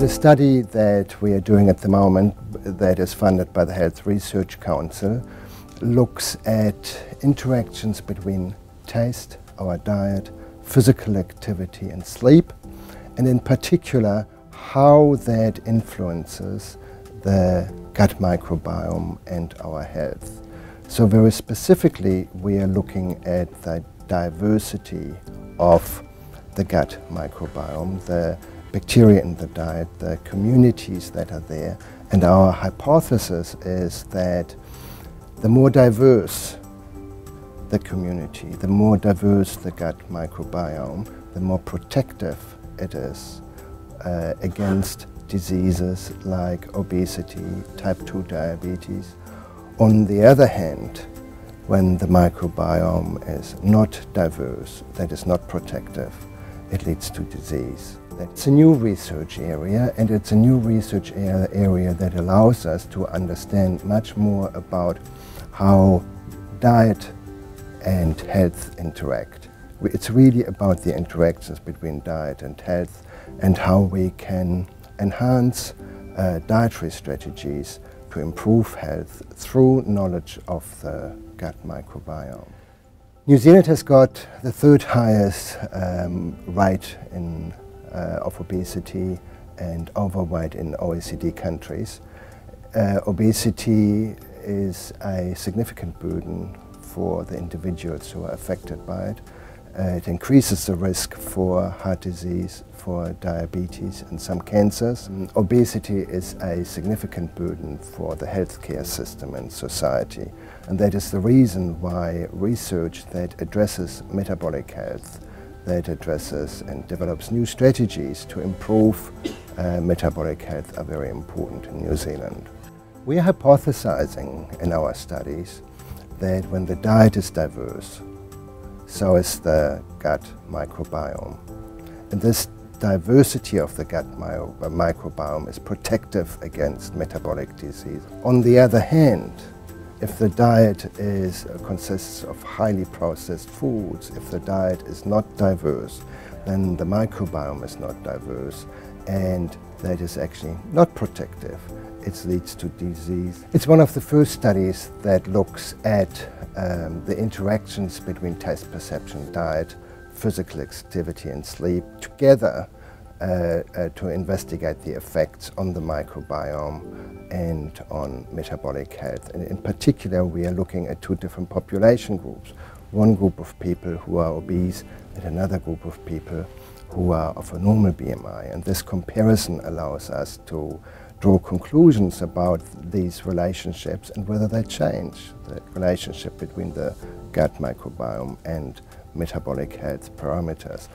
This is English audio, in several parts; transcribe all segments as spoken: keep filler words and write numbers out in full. The study that we are doing at the moment, that is funded by the Health Research Council, looks at interactions between taste, our diet, physical activity and sleep, and in particular how that influences the gut microbiome and our health. So very specifically we are looking at the diversity of the gut microbiome, the bacteria in the diet, the communities that are there, and our hypothesis is that the more diverse the community, the more diverse the gut microbiome, the more protective it is uh, against diseases like obesity, type two diabetes. On the other hand, when the microbiome is not diverse, that is not protective, it leads to disease. It's a new research area, and it's a new research area that allows us to understand much more about how diet and health interact. It's really about the interactions between diet and health and how we can enhance uh, dietary strategies to improve health through knowledge of the gut microbiome. New Zealand has got the third highest um, rate in, uh, of obesity and overweight in O E C D countries. Uh, obesity is a significant burden for the individuals who are affected by it. Uh, it increases the risk for heart disease, for diabetes and some cancers. And obesity is a significant burden for the healthcare system and society, and that is the reason why research that addresses metabolic health, that addresses and develops new strategies to improve uh, metabolic health are very important in New Zealand. We are hypothesizing in our studies that when the diet is diverse, so is the gut microbiome. And this diversity of the gut mi microbiome is protective against metabolic disease. On the other hand, if the diet is, uh, consists of highly processed foods, if the diet is not diverse, then the microbiome is not diverse, and that is actually not protective. It leads to disease. It's one of the first studies that looks at um, the interactions between taste perception, diet, physical activity and sleep together uh, uh, to investigate the effects on the microbiome and on metabolic health. And in particular, we are looking at two different population groups. One group of people who are obese and another group of people who are of a normal B M I. And this comparison allows us to draw conclusions about these relationships and whether they change, the relationship between the gut microbiome and metabolic health parameters.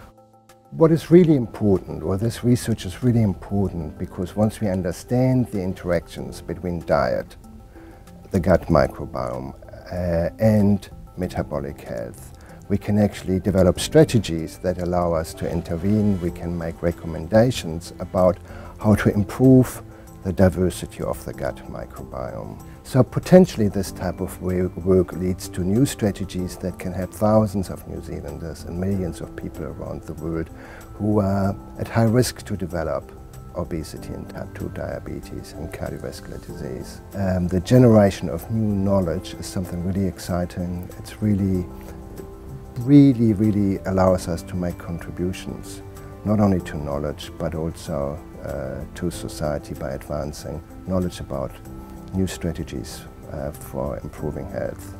What is really important, or this research is really important, because once we understand the interactions between diet, the gut microbiome, uh, and metabolic health, we can actually develop strategies that allow us to intervene. We can make recommendations about how to improve the diversity of the gut microbiome. So potentially this type of work leads to new strategies that can help thousands of New Zealanders and millions of people around the world who are at high risk to develop obesity and type two diabetes and cardiovascular disease. Um, the generation of new knowledge is something really exciting. It's really, really, really allows us to make contributions, not only to knowledge, but also uh, to society by advancing knowledge about new strategies uh, for improving health.